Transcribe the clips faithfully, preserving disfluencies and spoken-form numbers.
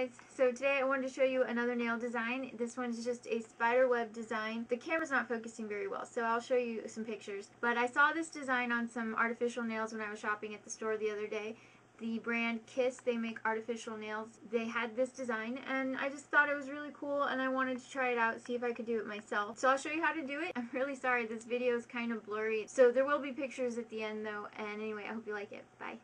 guys, so today I wanted to show you another nail design. This one is just a spider web design. The camera's not focusing very well, so I'll show you some pictures. But I saw this design on some artificial nails when I was shopping at the store the other day. The brand Kiss, they make artificial nails. They had this design and I just thought it was really cool and I wanted to try it out, see if I could do it myself. So I'll show you how to do it. I'm really sorry, this video is kind of blurry. So there will be pictures at the end though, and anyway, I hope you like it. Bye.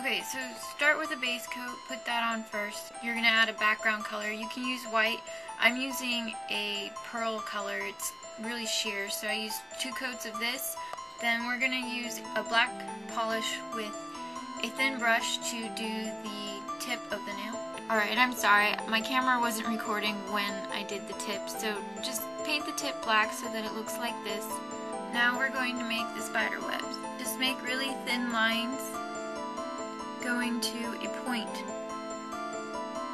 Okay, so start with a base coat, put that on first. You're going to add a background color. You can use white. I'm using a pearl color. It's really sheer, so I used two coats of this. Then we're going to use a black polish with a thin brush to do the tip of the nail. Alright, I'm sorry. My camera wasn't recording when I did the tip, so just paint the tip black so that it looks like this. Now we're going to make the spider webs. Just make really thin lines going to a point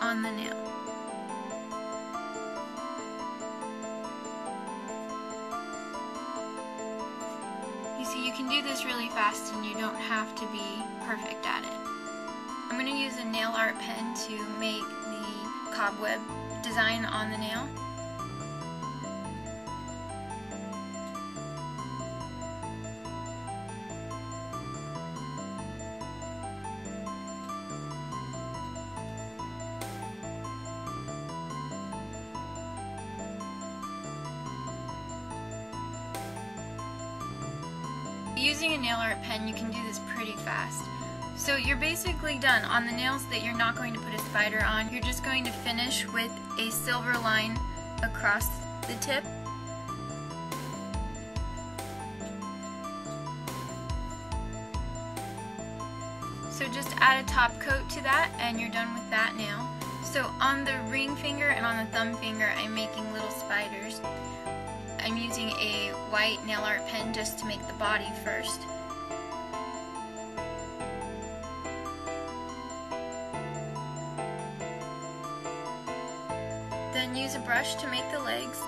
on the nail. You see, you can do this really fast and you don't have to be perfect at it. I'm going to use a nail art pen to make the cobweb design on the nail. Using a nail art pen, you can do this pretty fast. So you're basically done. On the nails that you're not going to put a spider on, you're just going to finish with a silver line across the tip. So just add a top coat to that and you're done with that nail. So on the ring finger and on the thumb finger, I'm making little spiders. I'm using a white nail art pen just to make the body first. Then use a brush to make the legs.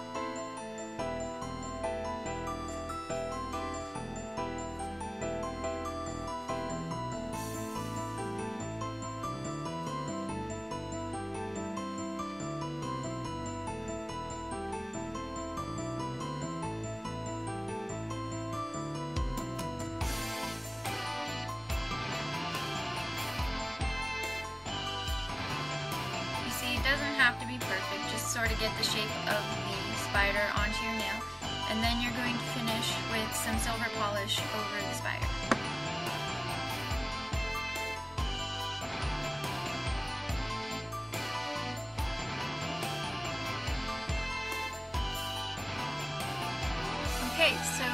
Doesn't have to be perfect, just sort of get the shape of the spider onto your nail, and then you're going to finish with some silver polish over the spider. Okay, so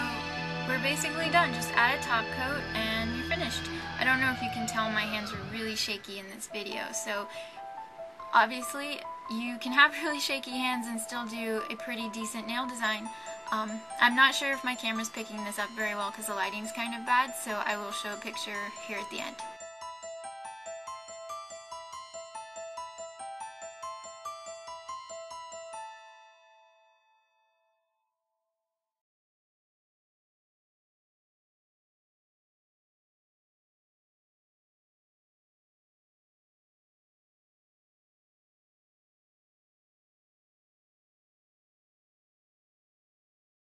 we're basically done. Just add a top coat and you're finished. I don't know if you can tell, my hands were really shaky in this video, so obviously, you can have really shaky hands and still do a pretty decent nail design. Um, I'm not sure if my camera's picking this up very well because the lighting's kind of bad, so I will show a picture here at the end.